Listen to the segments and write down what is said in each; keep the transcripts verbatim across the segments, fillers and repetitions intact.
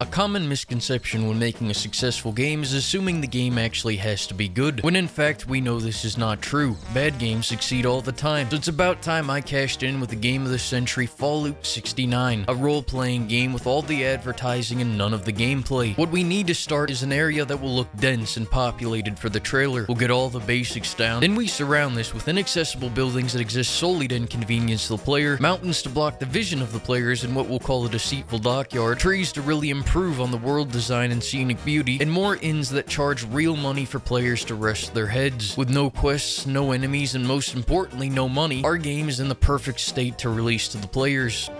A common misconception when making a successful game is assuming the game actually has to be good, when in fact we know this is not true. Bad games succeed all the time, so it's about time I cashed in with the game of the century, Fall Loop sixty-nine, a role-playing game with all the advertising and none of the gameplay. What we need to start is an area that will look dense and populated for the trailer. We'll get all the basics down, then we surround this with inaccessible buildings that exist solely to inconvenience the player, mountains to block the vision of the players in what we'll call a deceitful dockyard, trees to really improve Improve on the world design and scenic beauty, and more inns that charge real money for players to rest their heads. With no quests, no enemies, and most importantly, no money, our game is in the perfect state to release to the players.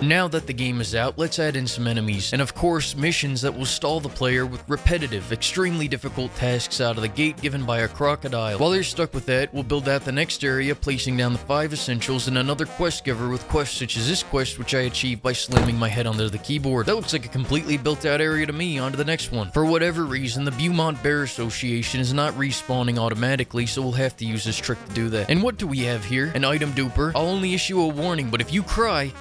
Now that the game is out, let's add in some enemies, and of course, missions that will stall the player with repetitive, extremely difficult tasks out of the gate given by a crocodile. While they're stuck with that, we'll build out the next area, placing down the five essentials and another quest giver with quests such as this quest, which I achieved by slamming my head under the keyboard. That looks like a completely built out area to me. On to the next one. For whatever reason, the Beaumont Bear Association is not respawning automatically, so we'll have to use this trick to do that. And what do we have here? An item duper. I'll only issue a warning, but if you cry...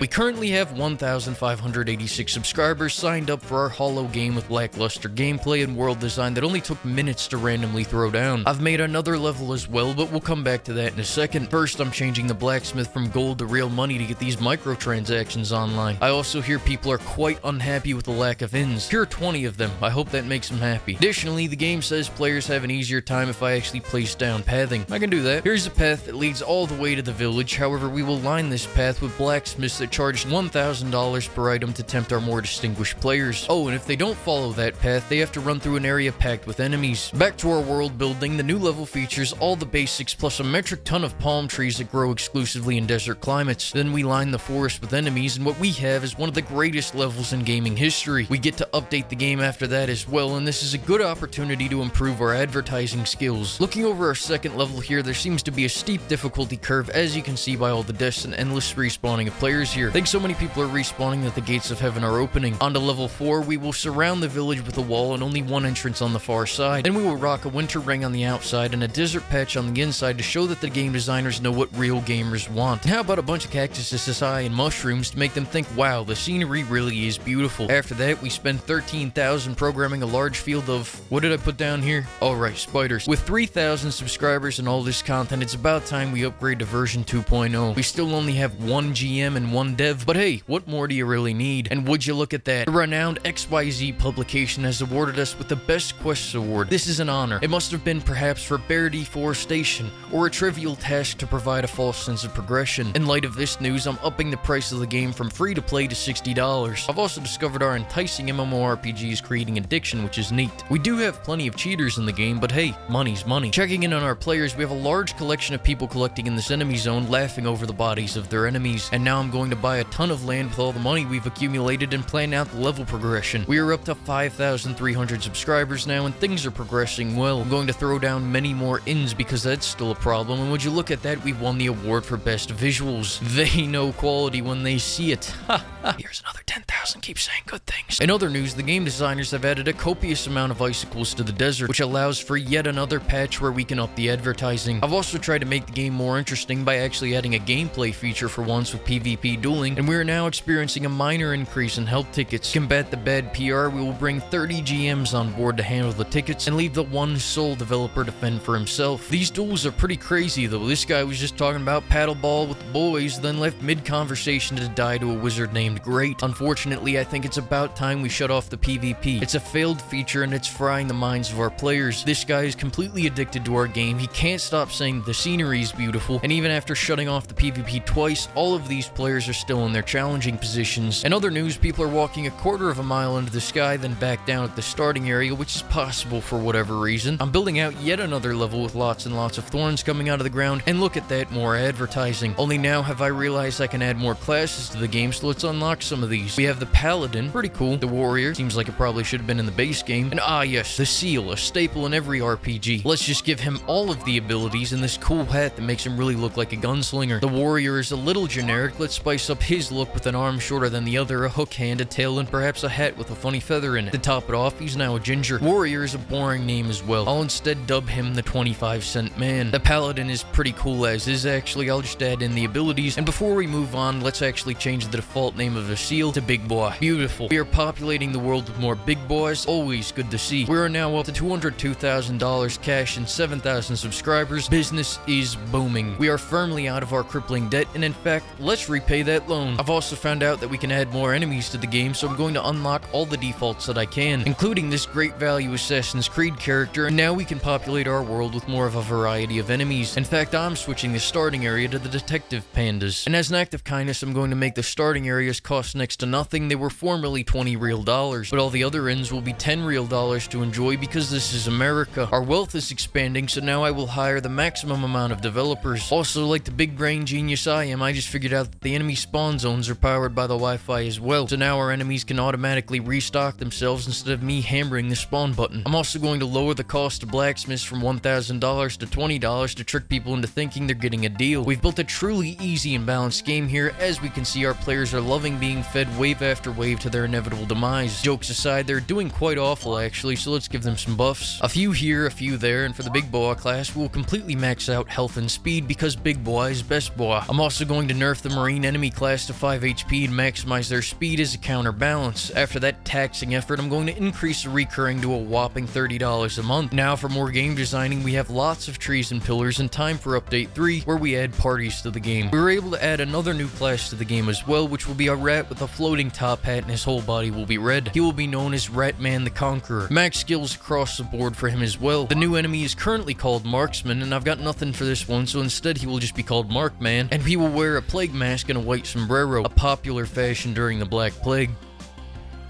We currently have one thousand five hundred eighty-six subscribers signed up for our hollow game with lackluster gameplay and world design that only took minutes to randomly throw down. I've made another level as well, but we'll come back to that in a second. First, I'm changing the blacksmith from gold to real money to get these microtransactions online. I also hear people are quite unhappy with the lack of inns. Here are twenty of them. I hope that makes them happy. Additionally, the game says players have an easier time if I actually place down pathing. I can do that. Here's a path that leads all the way to the village. However, we will line this path with blacksmiths that charged one thousand dollars per item to tempt our more distinguished players. Oh, and if they don't follow that path, they have to run through an area packed with enemies. Back to our world building, the new level features all the basics plus a metric ton of palm trees that grow exclusively in desert climates. Then we line the forest with enemies, and what we have is one of the greatest levels in gaming history. We get to update the game after that as well, and this is a good opportunity to improve our advertising skills. Looking over our second level here, there seems to be a steep difficulty curve, as you can see by all the deaths and endless respawning of players here. I think so many people are respawning that the gates of heaven are opening. On to level four, we will surround the village with a wall and only one entrance on the far side. Then we will rock a winter ring on the outside and a desert patch on the inside to show that the game designers know what real gamers want. And how about a bunch of cactuses, acai, and mushrooms to make them think, wow, the scenery really is beautiful. After that, we spend thirteen thousand programming a large field of... What did I put down here? Alright, spiders. With three thousand subscribers and all this content, it's about time we upgrade to version two point oh. We still only have one G M and one dev, but hey, what more do you really need? And would you look at that, the renowned X Y Z publication has awarded us with the Best Quests Award. This is an honor. It must have been perhaps for bear deforestation, or a trivial task to provide a false sense of progression. In light of this news, I'm upping the price of the game from free to play to sixty dollars. I've also discovered our enticing MMORPG is creating addiction, which is neat. We do have plenty of cheaters in the game, but hey, money's money. Checking in on our players, we have a large collection of people collecting in this enemy zone, laughing over the bodies of their enemies. And now I'm going to buy a ton of land with all the money we've accumulated and plan out the level progression. We are up to five thousand three hundred subscribers now, and things are progressing well. I'm going to throw down many more inns because that's still a problem, and would you look at that, we won the award for best visuals. They know quality when they see it. Ha ha. Here's another ten thousand. Keep saying good things. In other news, the game designers have added a copious amount of icicles to the desert, which allows for yet another patch where we can up the advertising. I've also tried to make the game more interesting by actually adding a gameplay feature for once with PvP dueling, and we are now experiencing a minor increase in help tickets. To combat the bad P R, we will bring thirty G Ms on board to handle the tickets and leave the one sole developer to fend for himself. These duels are pretty crazy though. This guy was just talking about paddleball with the boys, then left mid-conversation to die to a wizard named Great. Unfortunately, I think it's about time we shut off the PvP. It's a failed feature and it's frying the minds of our players. This guy is completely addicted to our game. He can't stop saying the scenery is beautiful, and even after shutting off the PvP twice, all of these players are still in their challenging positions. In other news, people are walking a quarter of a mile into the sky, then back down at the starting area, which is possible for whatever reason. I'm building out yet another level with lots and lots of thorns coming out of the ground, and look at that, more advertising. Only now have I realized I can add more classes to the game, so let's unlock some of these. We have the Paladin, pretty cool. The Warrior, seems like it probably should have been in the base game. And ah yes, the Seal, a staple in every R P G. Let's just give him all of the abilities and this cool hat that makes him really look like a gunslinger. The Warrior is a little generic. Let's spice spice up his look with an arm shorter than the other, a hook hand, a tail, and perhaps a hat with a funny feather in it. To top it off, he's now a ginger. Warrior is a boring name as well. I'll instead dub him the twenty-five cent man. The paladin is pretty cool as is, actually. I'll just add in the abilities. And before we move on, let's actually change the default name of a seal to Big Boy. Beautiful. We are populating the world with more big boys. Always good to see. We are now up to two hundred two thousand dollars cash and seven thousand subscribers. Business is booming. We are firmly out of our crippling debt, and in fact, let's repay that loan. I've also found out that we can add more enemies to the game, so I'm going to unlock all the defaults that I can, including this great value Assassin's Creed character, and now we can populate our world with more of a variety of enemies. In fact, I'm switching the starting area to the Detective Pandas, and as an act of kindness, I'm going to make the starting areas cost next to nothing. They were formerly twenty real dollars, but all the other ends will be ten real dollars to enjoy because this is America. Our wealth is expanding, so now I will hire the maximum amount of developers. Also, like the big brain genius I am, I just figured out that the enemy spawn zones are powered by the Wi-Fi as well, so now our enemies can automatically restock themselves instead of me hammering the spawn button. I'm also going to lower the cost of blacksmiths from one thousand dollars to twenty dollars to trick people into thinking they're getting a deal. We've built a truly easy and balanced game here. As we can see, our players are loving being fed wave after wave to their inevitable demise. Jokes aside, they're doing quite awful actually, so let's give them some buffs. A few here, a few there, and for the Big Boa class, we'll completely max out health and speed because Big Boa is best boa. I'm also going to nerf the Marine enemy class to five H P and maximize their speed as a counterbalance. After that taxing effort, I'm going to increase the recurring to a whopping thirty dollars a month. Now for more game designing, we have lots of trees and pillars and time for update three, where we add parties to the game. We were able to add another new class to the game as well, which will be a rat with a floating top hat and his whole body will be red. He will be known as Ratman the Conqueror. Max skills across the board for him as well. The new enemy is currently called Marksman, and I've got nothing for this one, so instead he will just be called Markman, and he will wear a plague mask and a white sombrero, a popular fashion during the Black Plague.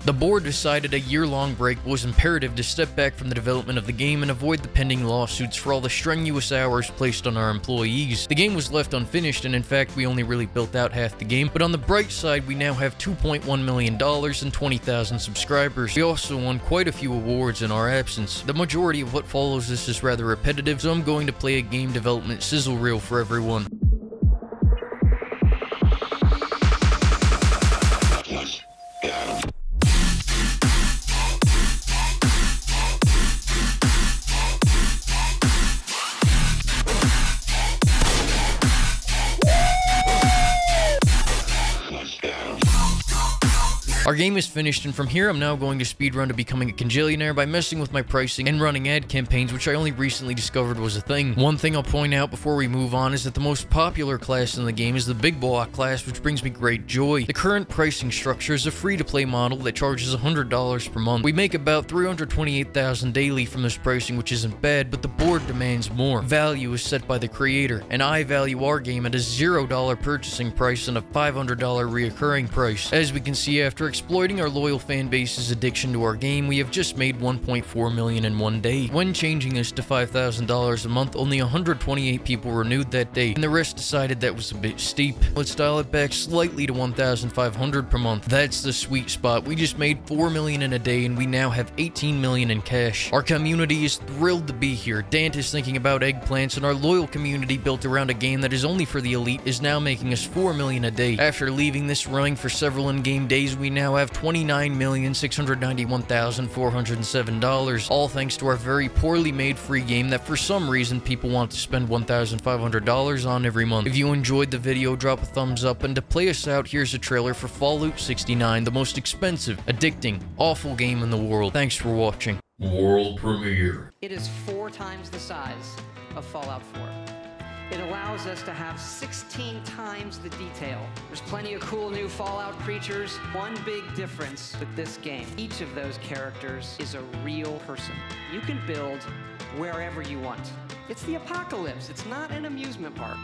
The board decided a year-long break was imperative to step back from the development of the game and avoid the pending lawsuits for all the strenuous hours placed on our employees. The game was left unfinished, and in fact, we only really built out half the game, but on the bright side, we now have two point one million dollars and twenty thousand subscribers. We also won quite a few awards in our absence. The majority of what follows this is rather repetitive, so I'm going to play a game development sizzle reel for everyone. Our game is finished, and from here I'm now going to speedrun to becoming a congillionaire by messing with my pricing and running ad campaigns, which I only recently discovered was a thing. One thing I'll point out before we move on is that the most popular class in the game is the Big Boa class, which brings me great joy. The current pricing structure is a free-to-play model that charges one hundred dollars per month. We make about three hundred twenty-eight thousand dollars daily from this pricing, which isn't bad, but the board demands more. Value is set by the creator, and I value our game at a zero dollar purchasing price and a five hundred dollar reoccurring price. As we can see, after exploiting our loyal fan base's addiction to our game, we have just made one point four million dollars in one day. When changing this to five thousand dollars a month, only one hundred twenty-eight people renewed that day, and the rest decided that was a bit steep. Let's dial it back slightly to one thousand five hundred dollars per month. That's the sweet spot. We just made four million dollars in a day, and we now have eighteen million dollars in cash. Our community is thrilled to be here. Dant is thinking about eggplants, and our loyal community built around a game that is only for the elite is now making us four million dollars a day. After leaving this running for several in-game days, we now have twenty-nine million six hundred ninety-one thousand four hundred seven dollars, all thanks to our very poorly made free game that for some reason people want to spend one thousand five hundred dollars on every month. If you enjoyed the video, drop a thumbs up, and to play us out, here's a trailer for Fall Loop sixty-nine, the most expensive, addicting, awful game in the world. Thanks for watching. World premiere. It is four times the size of Fallout four. It allows us to have sixteen times the detail. There's plenty of cool new Fallout creatures. One big difference with this game, each of those characters is a real person. You can build wherever you want. It's the apocalypse. It's not an amusement park.